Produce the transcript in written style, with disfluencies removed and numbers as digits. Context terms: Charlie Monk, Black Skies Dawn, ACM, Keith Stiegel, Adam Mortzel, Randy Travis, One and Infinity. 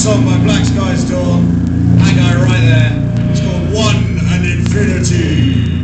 song by Black Skies Dawn. Hang on right there. It's called One and Infinity.